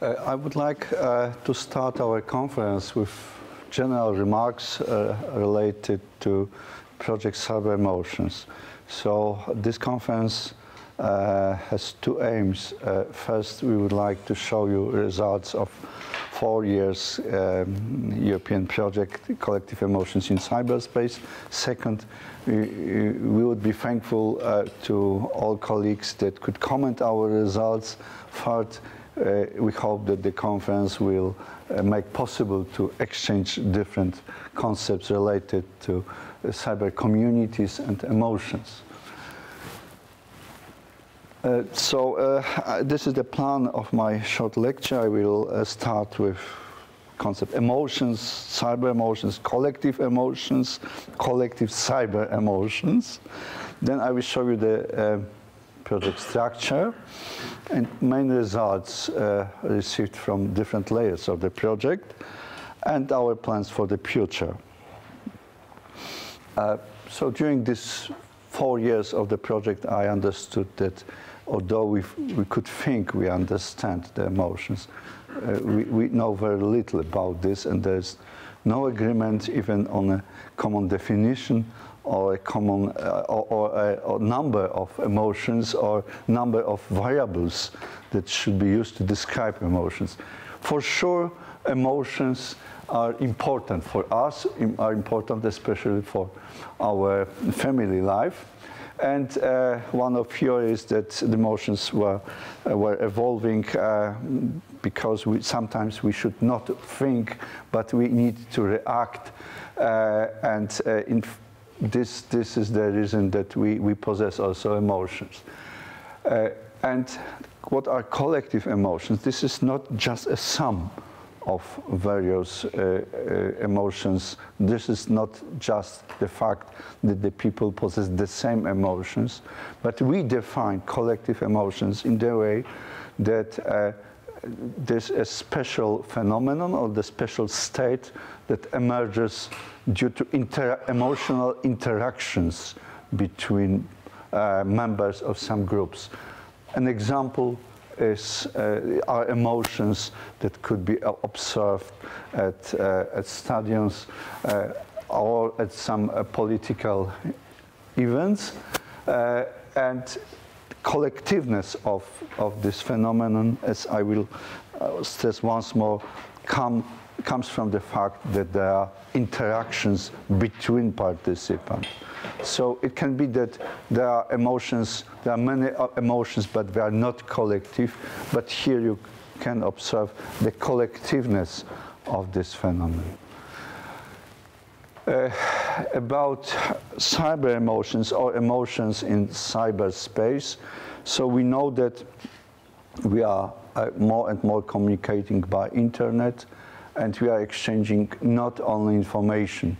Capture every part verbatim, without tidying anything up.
Uh, I would like uh, to start our conference with general remarks uh, related to Project Cyber Emotions. So this conference uh, has two aims. Uh, first, we would like to show you results of four years um, European project Collective Emotions in Cyberspace. Second, we, we would be thankful uh, to all colleagues that could comment our results. Third, Uh, we hope that the conference will uh, make possible to exchange different concepts related to uh, cyber communities and emotions. Uh, so uh, this is the plan of my short lecture. I will uh, start with concept emotions, cyber emotions, collective emotions, collective cyber emotions. Then I will show you the uh, project structure and main results uh, received from different layers of the project and our plans for the future. Uh, so during these four years of the project, I understood that although we, we could think we understand the emotions, uh, we, we know very little about this, and there's no agreement even on a common definition or a common uh, or, or, or number of emotions or number of variables that should be used to describe emotions. For sure, emotions are important for us, are important especially for our family life. And uh, one of here is that the emotions were, uh, were evolving uh, because we, sometimes we should not think, but we need to react. Uh, and uh, in This, this is the reason that we, we possess also emotions. Uh, and what are collective emotions? This is not just a sum of various uh, uh, emotions. This is not just the fact that the people possess the same emotions, but we define collective emotions in the way that uh, there's a special phenomenon or the special state that emerges due to inter emotional interactions between uh, members of some groups. An example is uh, are emotions that could be observed at, uh, at stadiums uh, or at some uh, political events, uh, and collectiveness of, of this phenomenon, as I will uh, stress once more, come, comes from the fact that there are interactions between participants. So it can be that there are emotions, there are many emotions, but they are not collective, but here you can observe the collectiveness of this phenomenon. Uh, about cyber emotions or emotions in cyberspace. So we know that we are uh, more and more communicating by internet, and we are exchanging not only information,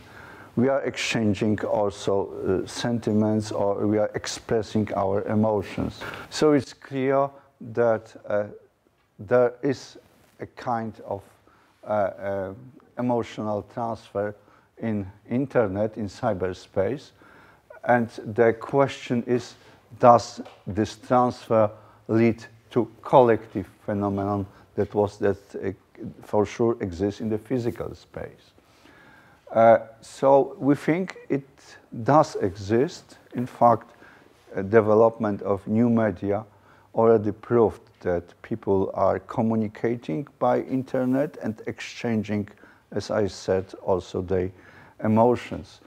we are exchanging also uh, sentiments, or we are expressing our emotions. So it's clear that uh, there is a kind of uh, uh, emotional transfer in internet, in cyberspace, and the question is, does this transfer lead to collective phenomenon that was that uh, for sure exists in the physical space? Uh, so we think it does exist. In fact, uh, development of new media already proved that people are communicating by internet and exchanging, as I said, also they emotions.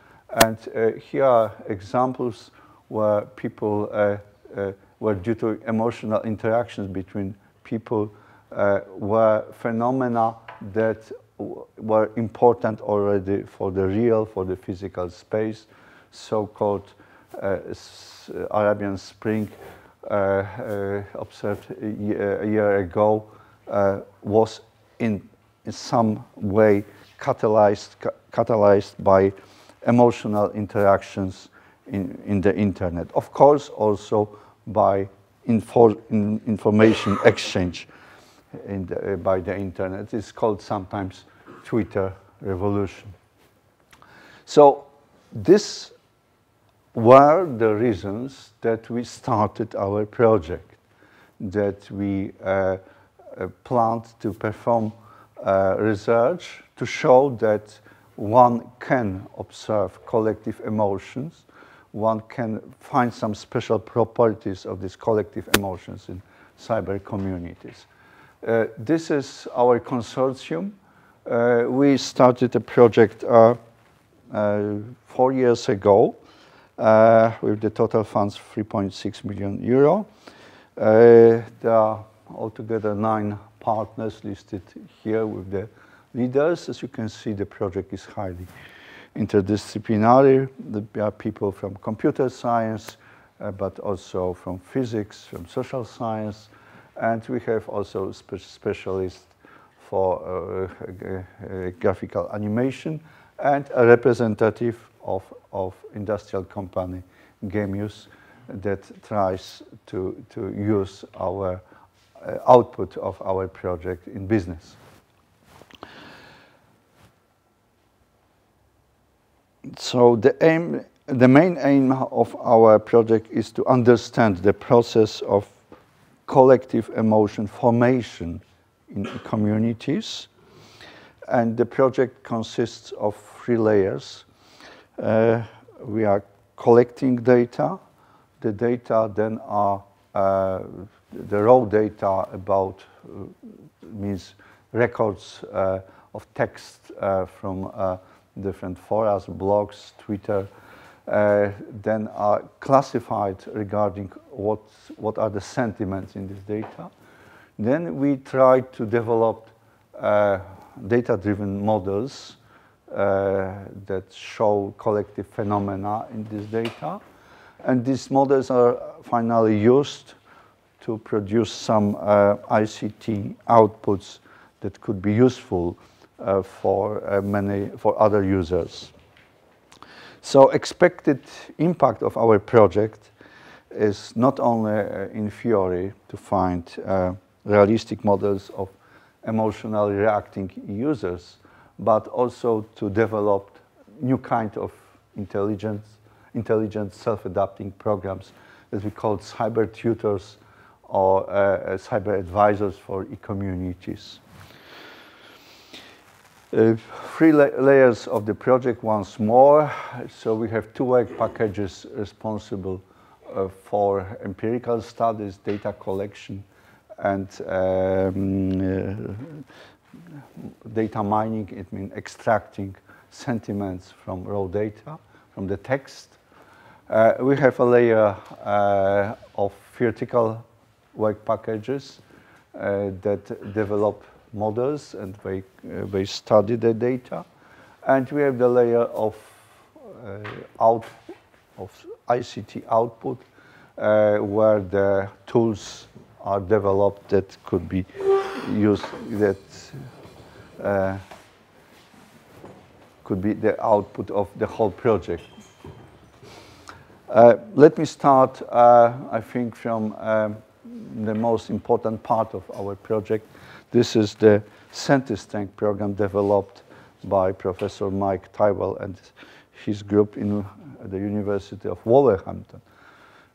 And uh, here are examples where people, uh, uh, where due to emotional interactions between people, uh, were phenomena that w were important already for the real, for the physical space, so-called uh, Arabian Spring, uh, uh, observed a year, a year ago, uh, was in, in some way catalyzed, ca catalyzed by emotional interactions in, in the internet. Of course, also by infor in information exchange in the, uh, by the internet. It's called sometimes Twitter revolution. So these were the reasons that we started our project, that we uh, uh, plant to perform uh, research to show that one can observe collective emotions, one can find some special properties of these collective emotions in cyber communities. Uh, this is our consortium. Uh, we started a project uh, uh, four years ago uh, with the total funds three point six million euro. Uh, there are altogether nine partners listed here with the leaders. As you can see, the project is highly interdisciplinary. There are people from computer science, uh, but also from physics, from social science, and we have also spe specialists for uh, uh, uh, graphical animation and a representative of, of industrial company Gemius that tries to, to use our uh, output of our project in business. So the aim, the main aim of our project is to understand the process of collective emotion formation in communities. And the project consists of three layers. Uh, we are collecting data. The data then are uh, the raw data about uh, means records uh, of text uh, from uh, different forums, blogs, Twitter, uh, then are classified regarding what, what are the sentiments in this data. Then we try to develop uh, data-driven models uh, that show collective phenomena in this data. And these models are finally used to produce some uh, I C T outputs that could be useful Uh, for uh, many, for other users. So expected impact of our project is not only uh, in theory to find uh, realistic models of emotionally reacting users, but also to develop new kind of intelligence, intelligent self-adapting programs that we call cyber tutors or uh, cyber advisors for e-communities. Uh, three la layers of the project once more. So we have two work packages responsible uh, for empirical studies, data collection, and um, uh, data mining. It means extracting sentiments from raw data, from the text. Uh, we have a layer uh, of theoretical work packages uh, that develop models and they, uh, they study the data. And we have the layer of, uh, out, of I C T output uh, where the tools are developed that could be used, that uh, could be the output of the whole project. Uh, let me start, uh, I think, from um, the most important part of our project. This is the SentiStrength program developed by Professor Mike Thelwall and his group in the University of Wolverhampton.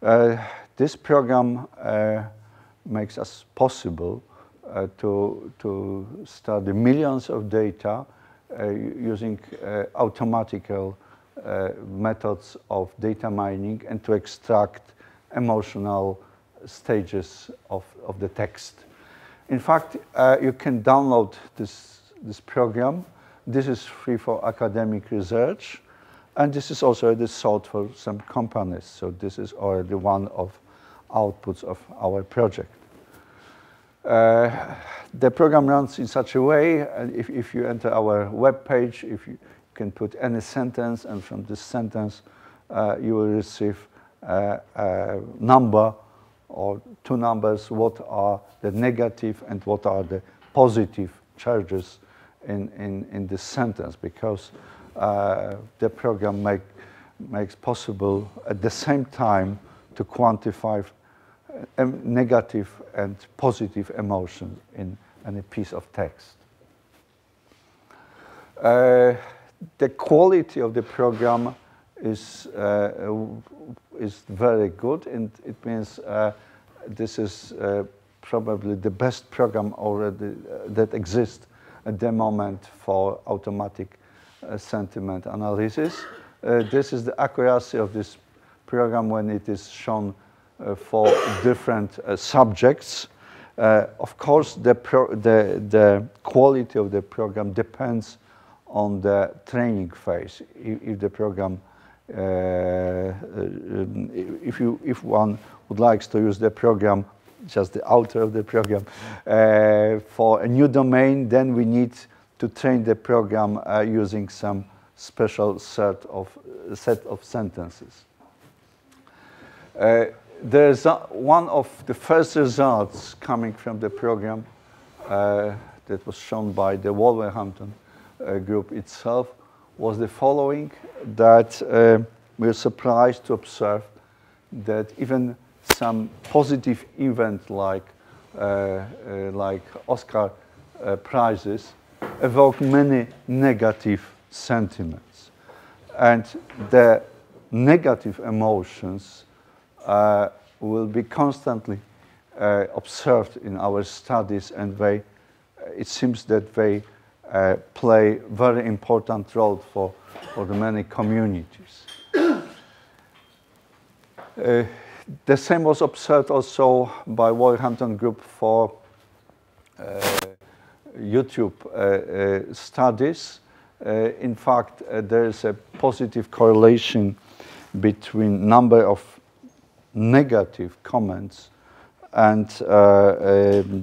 Uh, this program uh, makes us possible uh, to, to study millions of data uh, using uh, automatical uh, methods of data mining and to extract emotional stages of, of the text. In fact, uh, you can download this, this program. This is free for academic research, and this is also already sold for some companies. So this is already one of outputs of our project. Uh, the program runs in such a way, and if, if you enter our web page, if you can put any sentence, and from this sentence, uh, you will receive uh, a number or two numbers, what are the negative and what are the positive charges in, in, in this sentence, because uh, the program make, makes possible at the same time to quantify uh, negative and positive emotion in any piece of text. Uh, the quality of the program is uh, is very good, and it means uh, this is uh, probably the best program already uh, that exists at the moment for automatic uh, sentiment analysis. Uh, this is the accuracy of this program when it is shown uh, for different uh, subjects. Uh, of course, the, pro the, the quality of the program depends on the training phase. If, if the program, uh, if, you, if one would like to use the program, just the author of the program, uh, for a new domain, then we need to train the program uh, using some special set of, set of sentences. Uh, there's a, one of the first results coming from the program uh, that was shown by the Wolverhampton uh, group itself was the following, that uh, we were surprised to observe that even some positive event like, uh, uh, like Oscar uh, prizes evoke many negative sentiments. And the negative emotions uh, will be constantly uh, observed in our studies, and they, it seems that they uh, play very important role for, for the many communities. uh, The same was observed also by Wolverhampton Group for uh, YouTube uh, uh, studies. Uh, in fact, uh, there is a positive correlation between number of negative comments and uh, uh,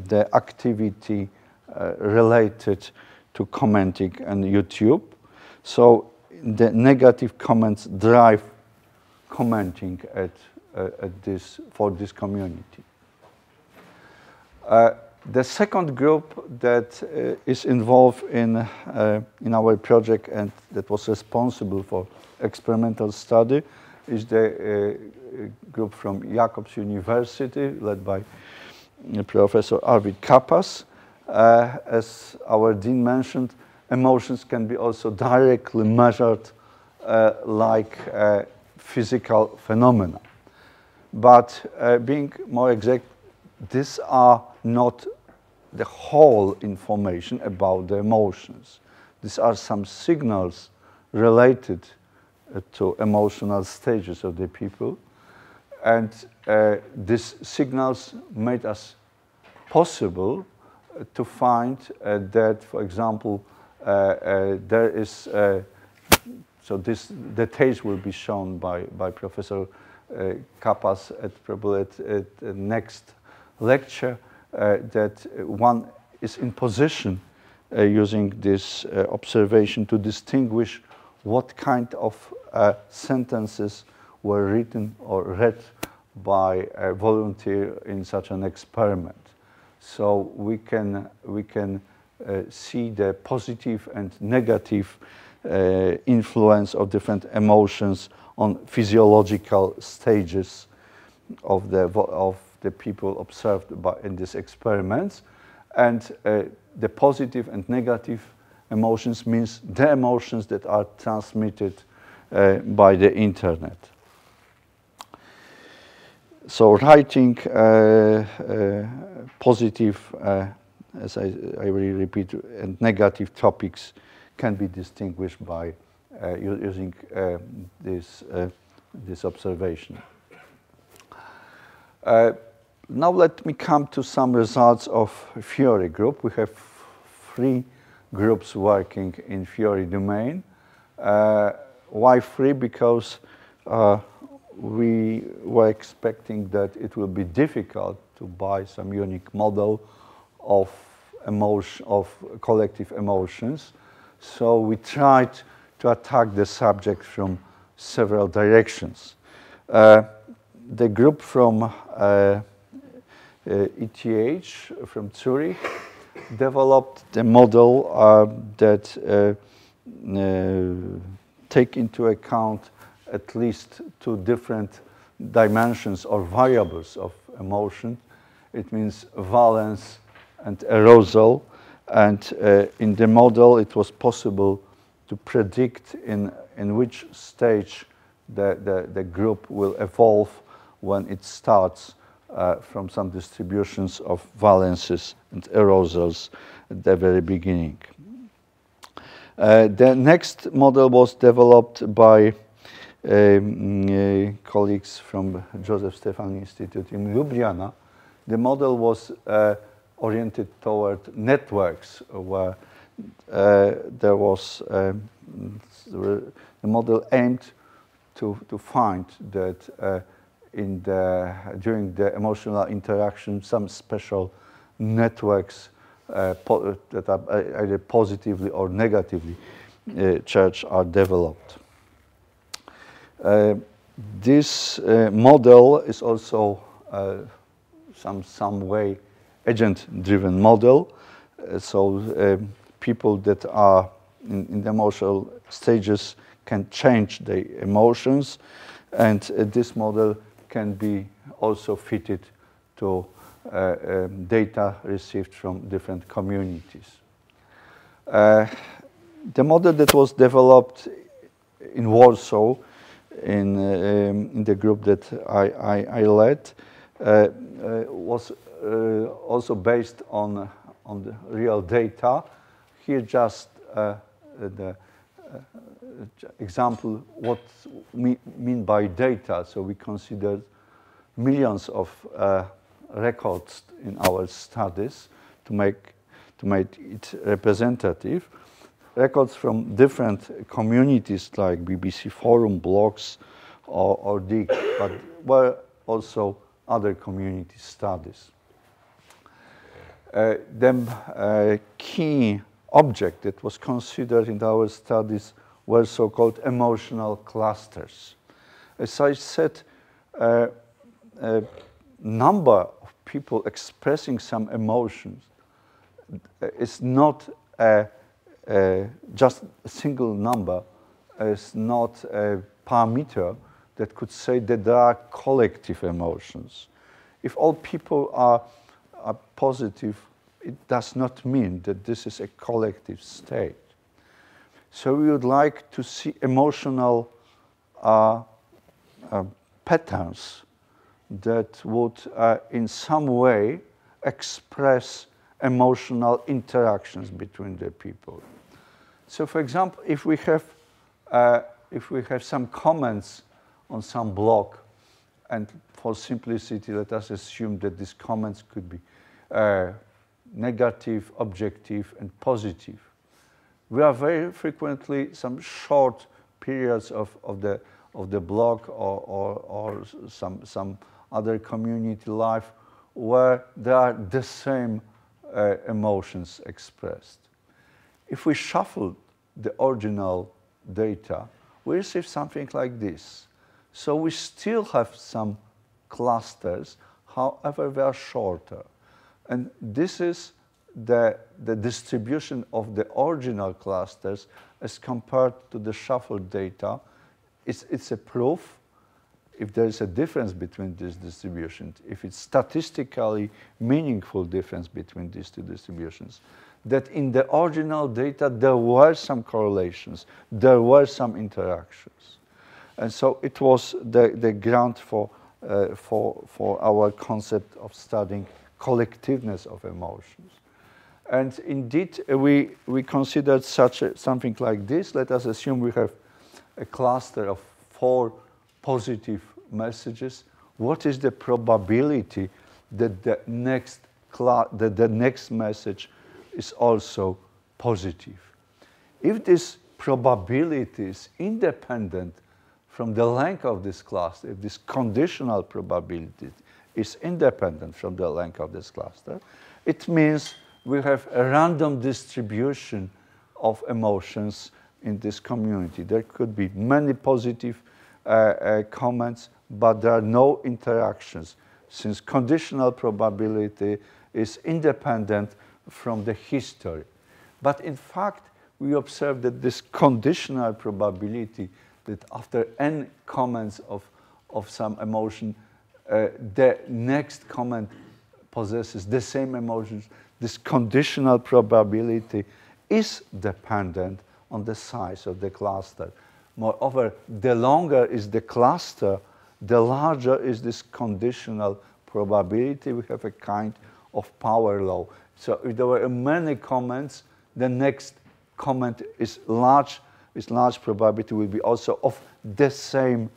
the activity uh, related to commenting on YouTube. So the negative comments drive commenting at Uh, at this, for this community. Uh, the second group that uh, is involved in, uh, in our project and that was responsible for experimental study is the uh, group from Jacobs University, led by Professor Arvid Kappas. Uh, as our dean mentioned, emotions can be also directly measured uh, like uh, physical phenomena. But uh, being more exact, these are not the whole information about the emotions. These are some signals related uh, to emotional stages of the people. And uh, these signals made us possible uh, to find uh, that, for example, uh, uh, there is, uh, so this, the details will be shown by, by Professor Uh, Kappas at probably at, at the next lecture, uh, that one is in position uh, using this uh, observation to distinguish what kind of uh, sentences were written or read by a volunteer in such an experiment. So we can, we can uh, see the positive and negative uh, influence of different emotions on physiological stages of the, of the people observed by, in these experiments. And uh, the positive and negative emotions means the emotions that are transmitted uh, by the internet. So writing uh, uh, positive, uh, as I, I will repeat, and negative topics can be distinguished by Uh, using uh, this, uh, this observation. Uh, now let me come to some results of theory group. We have three groups working in theory domain. Uh, why three? Because uh, we were expecting that it will be difficult to buy some unique model of, emotion, of collective emotions. So we tried to attack the subject from several directions. Uh, the group from uh, uh, E T H, from Zurich, developed the model uh, that uh, uh, take into account at least two different dimensions or variables of emotion. It means valence and arousal. And uh, in the model, it was possible to predict in, in which stage the, the, the group will evolve when it starts uh, from some distributions of valences and arousals at the very beginning. Uh, the next model was developed by um, uh, colleagues from Jožef Stefan Institute in Ljubljana. The model was uh, oriented toward networks, where uh, there was uh, the model aimed to to find that uh, in the during the emotional interaction some special networks uh, po that are either positively or negatively uh, charged are developed. Uh, this uh, model is also uh, some some way agent-driven model. Uh, so uh, people that are in, in the emotional stages can change their emotions, and uh, this model can be also fitted to uh, um, data received from different communities. Uh, the model that was developed in Warsaw in, uh, um, in the group that I, I, I led uh, uh, was uh, also based on, on the real data. Here just uh, the Uh, example what we mean by data. So we considered millions of uh, records in our studies to make to make it representative. Records from different communities like B B C forum, blogs, or, or D I C, but were also other community studies. Uh, then uh, key object that was considered in our studies were so-called emotional clusters. As I said, uh, a number of people expressing some emotions is not a, a, just a single number, is not a parameter that could say that there are collective emotions. If all people are, are positive, it does not mean that this is a collective state. So we would like to see emotional uh, uh, patterns that would uh, in some way express emotional interactions between the people. So for example, if we have, uh, if we have some comments on some blog, and for simplicity, let us assume that these comments could be uh, negative, objective, and positive. We are very frequently some short periods of, of the of the blog or, or, or some some other community life where there are the same uh, emotions expressed. If we shuffle the original data, we receive something like this. So we still have some clusters, however they are shorter. And this is the, the distribution of the original clusters as compared to the shuffled data. It's, it's a proof if there is a difference between these distributions, if it's statistically meaningful difference between these two distributions, that in the original data there were some correlations, there were some interactions. And so it was the, the ground for, uh, for, for our concept of studying collectiveness of emotions. And indeed, we, we considered such a, something like this. Let us assume we have a cluster of four positive messages. What is the probability that the next, that the next message is also positive? If this probability is independent from the length of this cluster, if this conditional probability is independent from the length of this cluster, it means we have a random distribution of emotions in this community. There could be many positive uh, uh, comments, but there are no interactions, since conditional probability is independent from the history. But in fact, we observe that this conditional probability that after n comments of, of some emotion, Uh, the next comment possesses the same emotions. This conditional probability is dependent on the size of the cluster. Moreover, the longer is the cluster, the larger is this conditional probability, we have a kind of power law. So if there were many comments, the next comment is large, is large probability will be also of the same,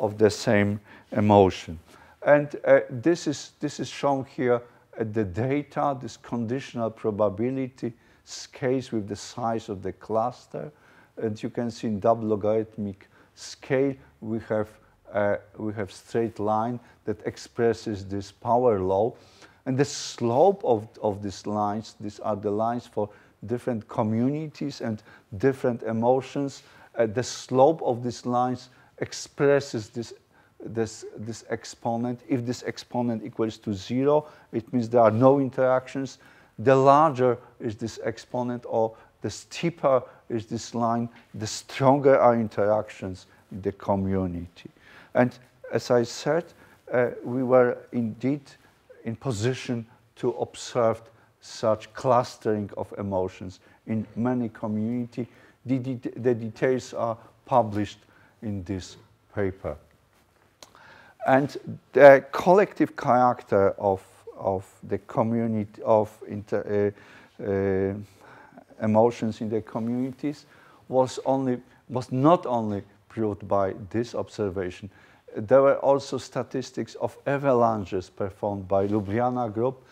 of the same emotion. And uh, this is, this is shown here at the data, this conditional probability scales with the size of the cluster. And you can see in double logarithmic scale, we have, uh, we have straight line that expresses this power law. And the slope of, of these lines, these are the lines for different communities and different emotions. Uh, the slope of these lines expresses this, this, this exponent. If this exponent equals to zero, it means there are no interactions. The larger is this exponent, or the steeper is this line, the stronger are interactions in the community. And as I said, uh, we were indeed in position to observe such clustering of emotions in many communities. The, de the details are published in this paper. And the collective character of, of the community, of inter uh, uh, emotions in the communities was, only, was not only proved by this observation. There were also statistics of avalanches performed by Ljubljana group,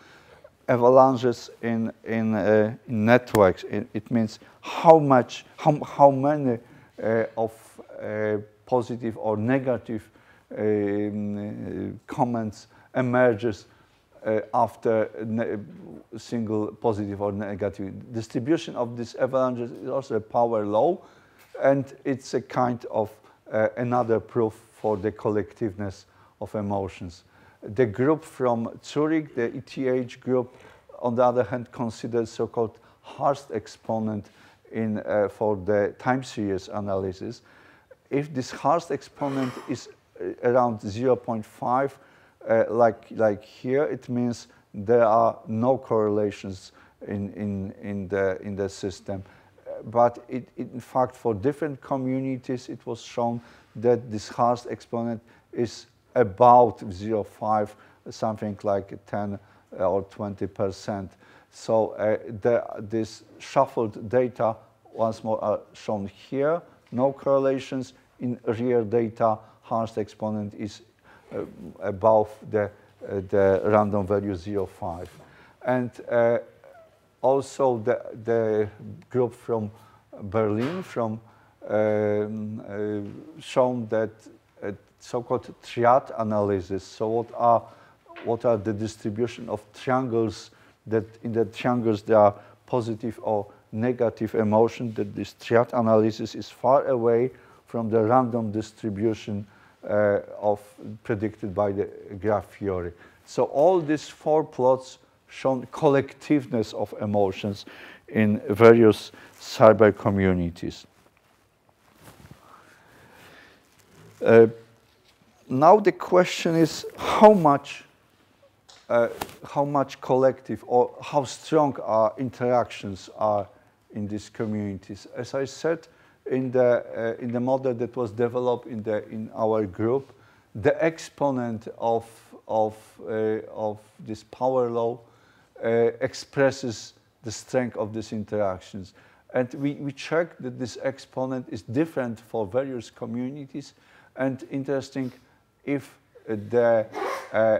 avalanches in, in, uh, in networks. It, it means how much, how, how many uh, of uh, positive or negative um, uh, comments emerges uh, after a single positive or negative. Distribution of these avalanches is also a power law, and it's a kind of uh, another proof for the collectiveness of emotions. The group from Zurich, the E T H group, on the other hand, considers so-called Hurst exponent in, uh, for the time series analysis. If this Hurst exponent is around zero point five, uh, like, like here, it means there are no correlations in, in, in, the, in the system. But it, it, in fact, for different communities, it was shown that this Hurst exponent is about zero point five, something like ten or twenty percent. So uh, the, this shuffled data once more are shown here. No correlations. In real data, Hurst exponent is uh, above the, uh, the random value zero point five. And uh, also the, the group from Berlin from um, uh, shown that so-called triad analysis. So what are, what are the distribution of triangles, that in the triangles there are positive or negative emotion, that this triad analysis is far away from the random distribution uh, of predicted by the graph theory. So all these four plots shown collectiveness of emotions in various cyber communities. Uh, Now the question is how much, uh, how much collective or how strong our interactions are in these communities. As I said, in the uh, in the model that was developed in the in our group, the exponent of of uh, of this power law uh, expresses the strength of these interactions, and we we checked that this exponent is different for various communities, and interesting. If the uh,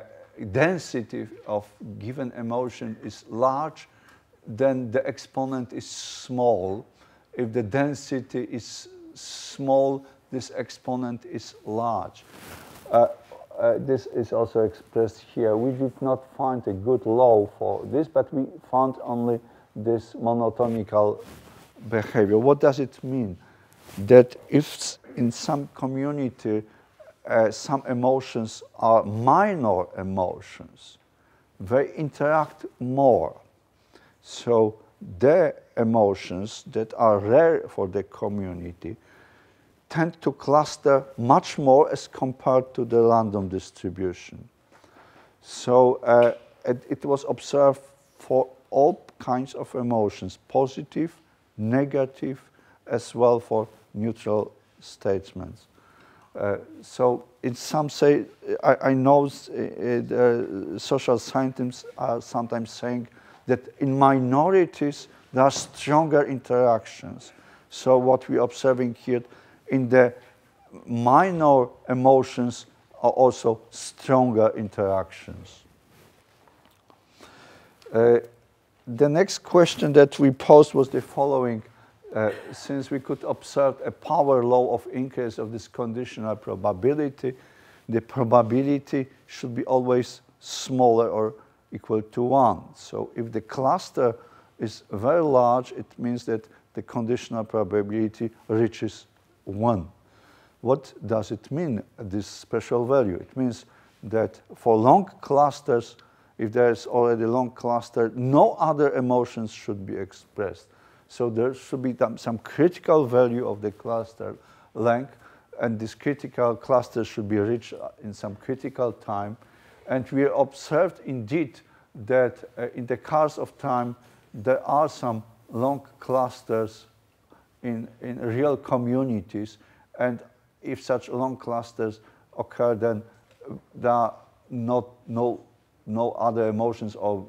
density of given emotion is large, then the exponent is small. If the density is small, this exponent is large. Uh, uh, this is also expressed here. We did not find a good law for this, but we found only this monotonical behavior. What does it mean? That if in some community Uh, some emotions are minor emotions, they interact more. So the emotions that are rare for the community tend to cluster much more as compared to the random distribution. So uh, it, it was observed for all kinds of emotions, positive, negative, as well for neutral statements. Uh, so in some say, I, I know it, uh, social scientists are sometimes saying that in minorities there are stronger interactions. So what we're observing here in the minor emotions are also stronger interactions. Uh, the next question that we posed was the following. Uh, since we could observe a power law of increase of this conditional probability, the probability should be always smaller or equal to one. So if the cluster is very large, it means that the conditional probability reaches one. What does it mean, this special value? It means that for long clusters, if there is already a long cluster, no other emotions should be expressed. So there should be some critical value of the cluster length, and this critical cluster should be reached in some critical time. And we observed indeed that uh, in the course of time, there are some long clusters in, in real communities. And if such long clusters occur, then there are not, no, no other emotions or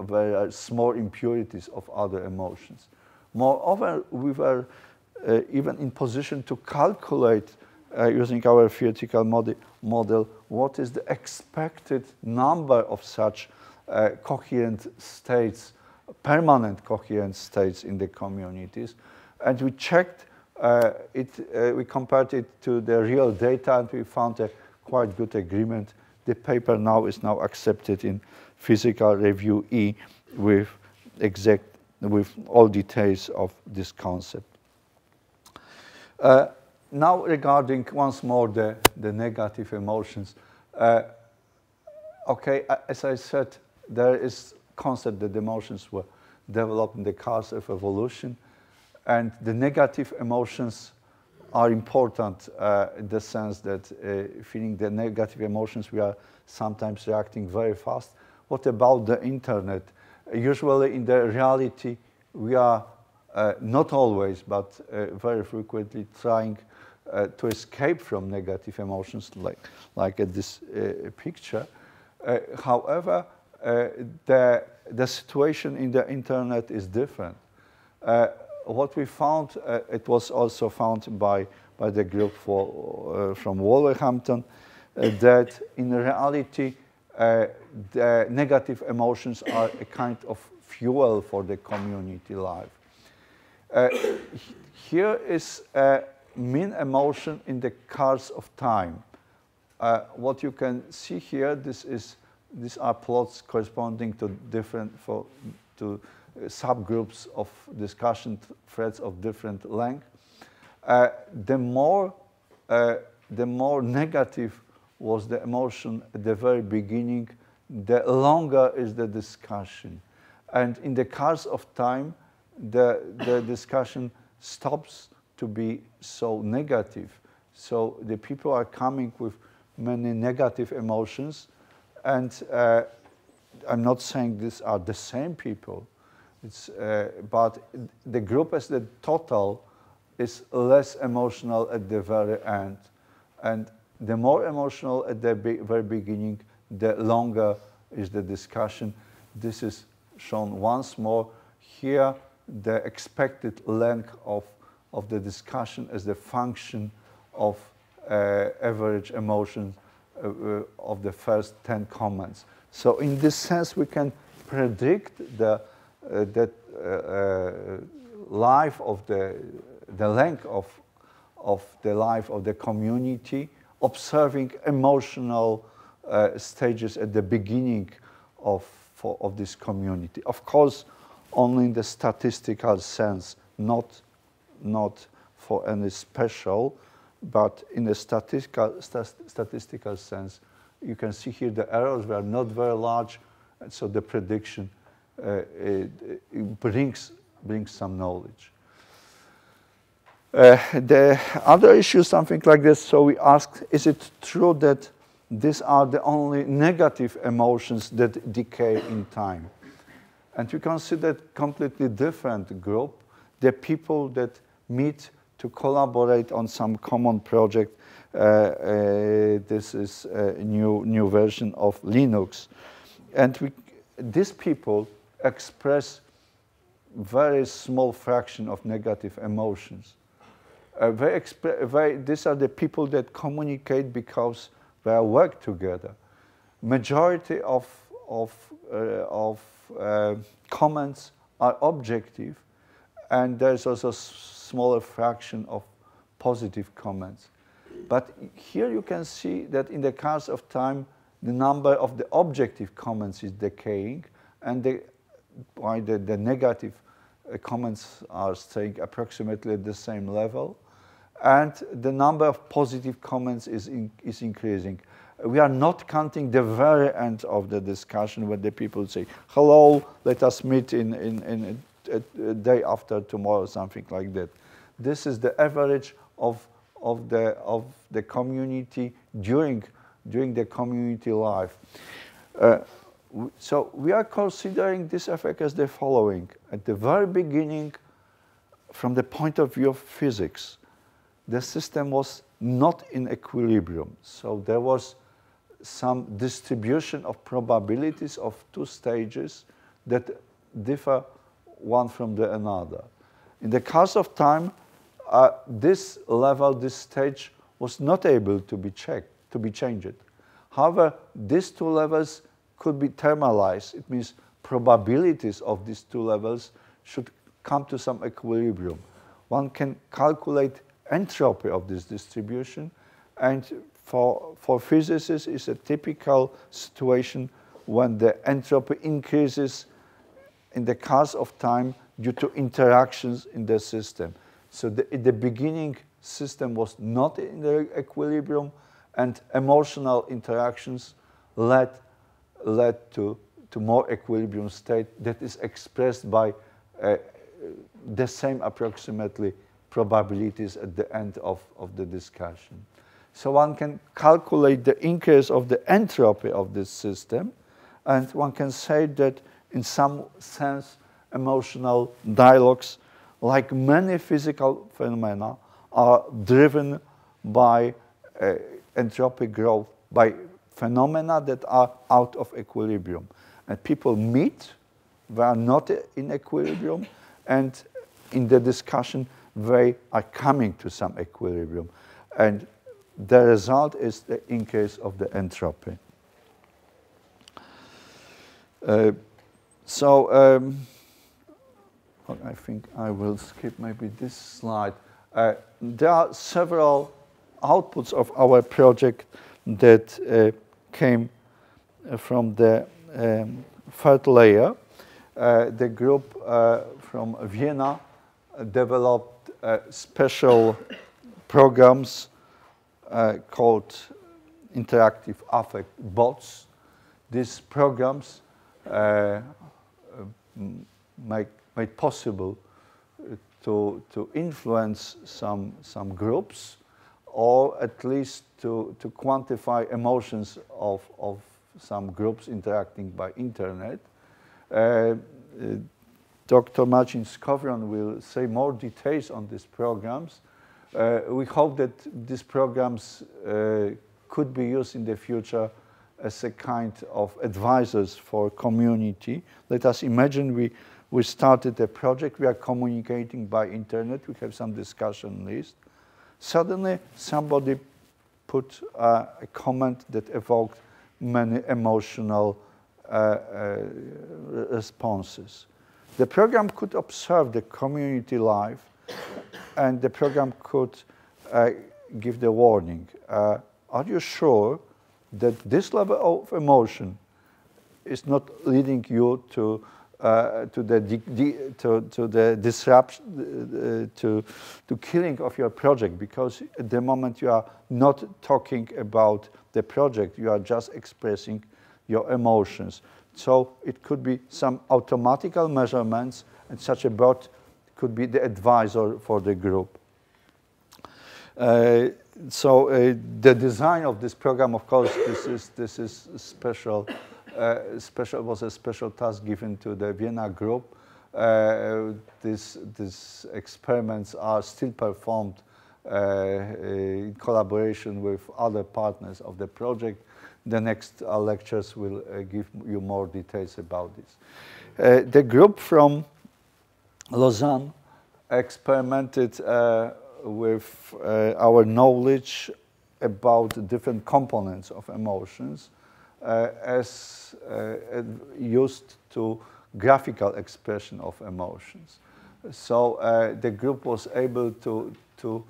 very small impurities of other emotions. Moreover, we were uh, even in position to calculate, uh, using our theoretical mod model, what is the expected number of such uh, coherent states, permanent coherent states in the communities. And we checked, uh, it, uh, we compared it to the real data, and we found a quite good agreement. The paper now is now accepted in Physical Review E with exact, with all details of this concept. Uh, now regarding once more the, the negative emotions. Uh, okay, as I said, there is concept that emotions were developed in the course of evolution, and the negative emotions are important uh, in the sense that uh, feeling the negative emotions, we are sometimes reacting very fast. What about the internet? Usually in the reality, we are uh, not always, but uh, very frequently trying uh, to escape from negative emotions, like, like at this uh, picture. Uh, however, uh, the, the situation in the internet is different. Uh, what we found, uh, it was also found by, by the group for, uh, from Wolverhampton, uh, that in reality, Uh, the negative emotions are a kind of fuel for the community life. Uh, here is a mean emotion in the course of time. Uh, what you can see here, this is, these are plots corresponding to different, for, to uh, subgroups of discussion threads of different length. Uh, the more, uh, the more negative was the emotion at the very beginning, the longer is the discussion. And in the course of time, the, the discussion stops to be so negative. So the people are coming with many negative emotions. And uh, I'm not saying these are the same people, it's, uh, but the group as the total is less emotional at the very end. And the more emotional at the be very beginning, the longer is the discussion. This is shown once more. Here, the expected length of, of the discussion as the function of uh, average emotion uh, of the first ten comments. So in this sense, we can predict the uh, that, uh, uh, life of the, the length of, of the life of the community, observing emotional uh, stages at the beginning of, for, of this community. Of course, only in the statistical sense, not, not for any special, but in the statistical, st statistical sense, you can see here the errors were not very large, and so the prediction uh, it, it brings, brings some knowledge. Uh, the other issue, something like this, so we asked, is it true that these are the only negative emotions that decay in time? And we considered completely different group, the people that meet to collaborate on some common project. Uh, uh, this is a new, new version of Linux. And we, these people express very small fraction of negative emotions. Uh, they they, these are the people that communicate because they work together. Majority of, of, uh, of uh, comments are objective, and there's also a smaller fraction of positive comments. But here you can see that in the course of time, the number of the objective comments is decaying, and the, why the, the negative comments are staying approximately at the same level, and the number of positive comments is, in, is increasing. We are not counting the very end of the discussion when the people say, hello, let us meet in, in, in a, a day after tomorrow, something like that. This is the average of, of, the, of the community during, during the community life. Uh, So we are considering this effect as the following. At the very beginning, from the point of view of physics, the system was not in equilibrium. So there was some distribution of probabilities of two stages that differ one from the another. In the course of time, uh, this level, this stage was not able to be checked, to be changed. However, these two levels could be thermalized. It means probabilities of these two levels should come to some equilibrium. One can calculate entropy of this distribution, and for, for physicists, it's a typical situation when the entropy increases in the course of time due to interactions in the system. So the, in the beginning, system was not in the equilibrium, and emotional interactions led led to, to more equilibrium state that is expressed by uh, the same approximately probabilities at the end of, of the discussion. So one can calculate the increase of the entropy of this system, and one can say that in some sense emotional dialogues, like many physical phenomena, are driven by uh, entropic growth, by phenomena that are out of equilibrium. And people meet, they are not in equilibrium, and in the discussion, they are coming to some equilibrium. And the result is the increase of the entropy. Uh, so, um, I think I will skip maybe this slide. Uh, there are several outputs of our project that uh, came from the um, third layer. Uh, the group uh, from Vienna developed uh, special programs uh, called interactive affect bots. These programs uh, make, made possible to, to influence some, some groups, or at least to, to quantify emotions of, of some groups interacting by internet. Uh, uh, Doctor Marcin Skowron will say more details on these programs. Uh, we hope that these programs uh, could be used in the future as a kind of advisors for community. Let us imagine we, we started a project, we are communicating by internet, we have some discussion list. Suddenly, somebody put uh, a comment that evoked many emotional uh, uh, responses. The program could observe the community life, and the program could uh, give the warning. Uh, are you sure that this level of emotion is not leading you to Uh, to the de de to, to the disruption uh, to to killing of your project, because at the moment you are not talking about the project, you are just expressing your emotions. So it could be some automatical measurements, and such a bot could be the advisor for the group. Uh, so uh, the design of this program, of course, this is this is special. Uh, special was a special task given to the Vienna group. uh, these these experiments are still performed uh, in collaboration with other partners of the project. The next uh, lectures will uh, give you more details about this. Uh, the group from Lausanne experimented uh, with uh, our knowledge about different components of emotions uh, as uh, used to graphical expression of emotions. So uh, the group was able to, to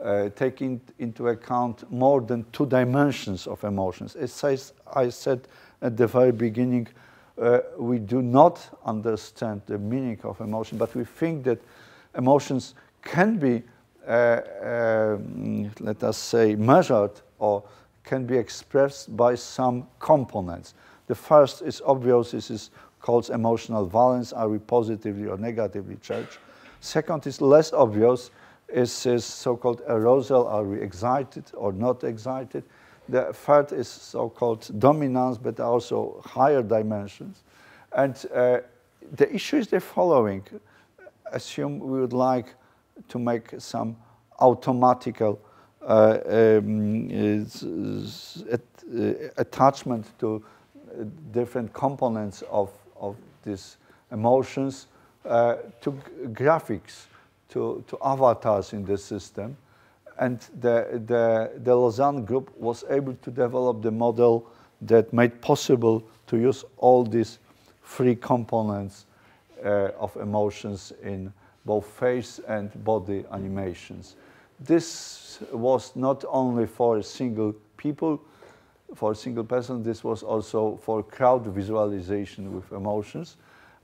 uh, take in, into account more than two dimensions of emotions. As I said at the very beginning, uh, we do not understand the meaning of emotion, but we think that emotions can be Uh, um, let us say, measured or can be expressed by some components. The first is obvious, this is called emotional valence, are we positively or negatively charged? Second is less obvious, is, is so-called arousal, are we excited or not excited? The third is so-called dominance, but also higher dimensions. And uh, the issue is the following. Assume we would like to make some automatical uh, um, at, uh, attachment to different components of, of these emotions, uh, to graphics, to, to avatars in the system. And the, the, the Lausanne group was able to develop the model that made possible to use all these three components uh, of emotions in both face and body animations. This was not only for a single people, for a single person, this was also for crowd visualization with emotions.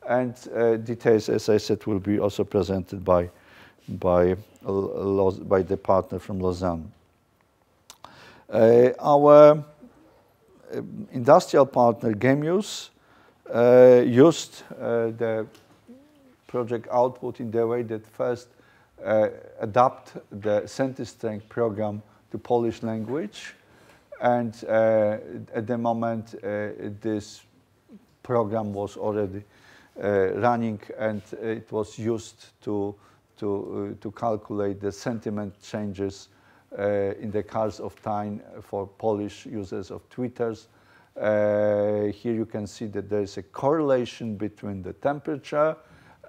And uh, details, as I said, will be also presented by, by, by the partner from Lausanne. Uh, our industrial partner, Gemius, uh, used uh, the project output in the way that first uh, adapt the SentiStrength program to Polish language. And uh, at the moment, uh, this program was already uh, running, and it was used to, to, uh, to calculate the sentiment changes uh, in the course of time for Polish users of Twitters. Uh, here you can see that there is a correlation between the temperature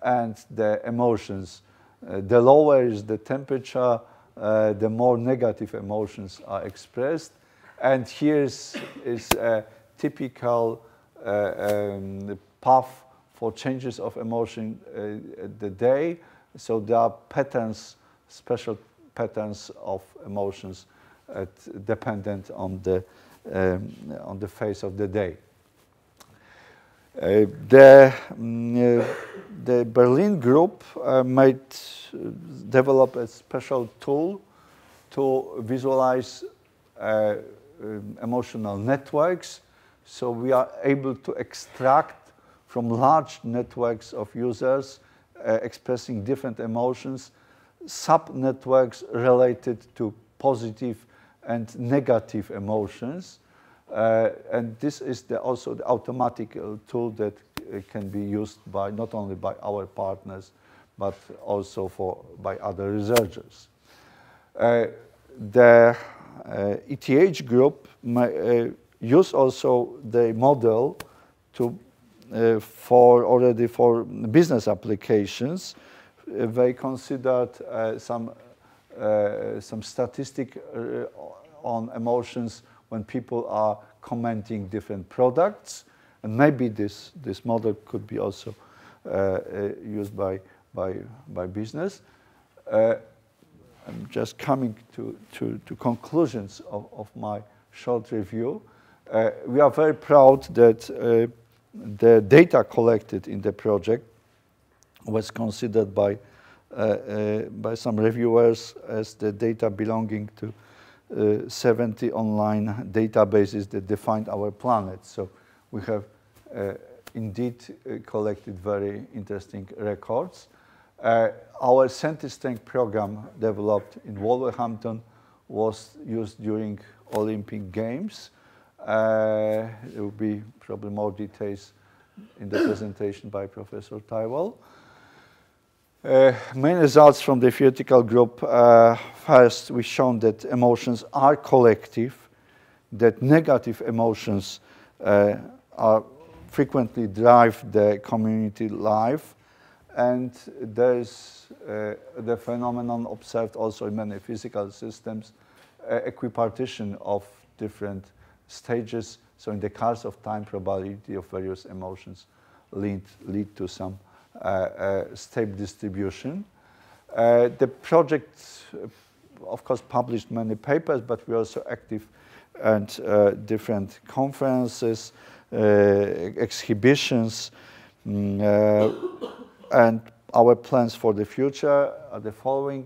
and the emotions. Uh, the lower is the temperature, uh, the more negative emotions are expressed. And here is a typical uh, um, path for changes of emotion uh, at the day. So there are patterns, special patterns of emotions at, dependent on the, um, on the phase of the day. Uh, the, mm, uh, the Berlin group uh, made, uh, develop a special tool to visualize uh, um, emotional networks. So we are able to extract from large networks of users uh, expressing different emotions, sub-networks related to positive and negative emotions. Uh, and this is the, also the automatic uh, tool that uh, can be used by not only by our partners, but also for, by other researchers. Uh, the uh, E T H group may, uh, use also the model to, uh, for already for business applications. Uh, they considered uh, some, uh, some statistic uh, on emotions when people are commenting different products. And maybe this, this model could be also uh, uh, used by, by, by business. Uh, I'm just coming to, to, to conclusions of, of my short review. Uh, we are very proud that uh, the data collected in the project was considered by, uh, uh, by some reviewers as the data belonging to Uh, seventy online databases that defined our planet. So we have uh, indeed uh, collected very interesting records. Uh, our SentiStrength program developed in Wolverhampton was used during Olympic Games. Uh, there will be probably more details in the presentation by Professor Thelwall. Uh, main results from the theoretical group, uh, first we shown that emotions are collective, that negative emotions uh, are frequently drive the community life, and there's uh, the phenomenon observed also in many physical systems, uh, equipartition of different stages. So in the course of time, probability of various emotions lead, lead to some Uh, uh, step distribution. Uh, the project, uh, of course, published many papers, but we're also active at uh, different conferences, uh, exhibitions, um, uh, and our plans for the future are the following.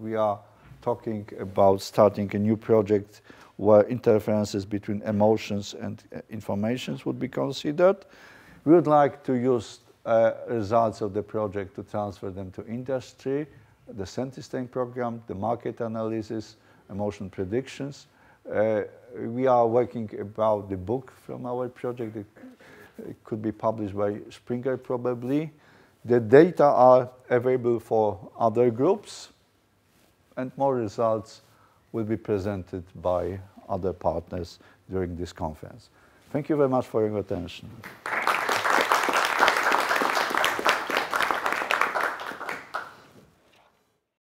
We are talking about starting a new project where interferences between emotions and uh, informations would be considered. We would like to use Uh, results of the project to transfer them to industry, the SentiStrength program, the market analysis, emotion predictions. Uh, we are working about the book from our project. It, it could be published by Springer probably. The data are available for other groups, and more results will be presented by other partners during this conference. Thank you very much for your attention.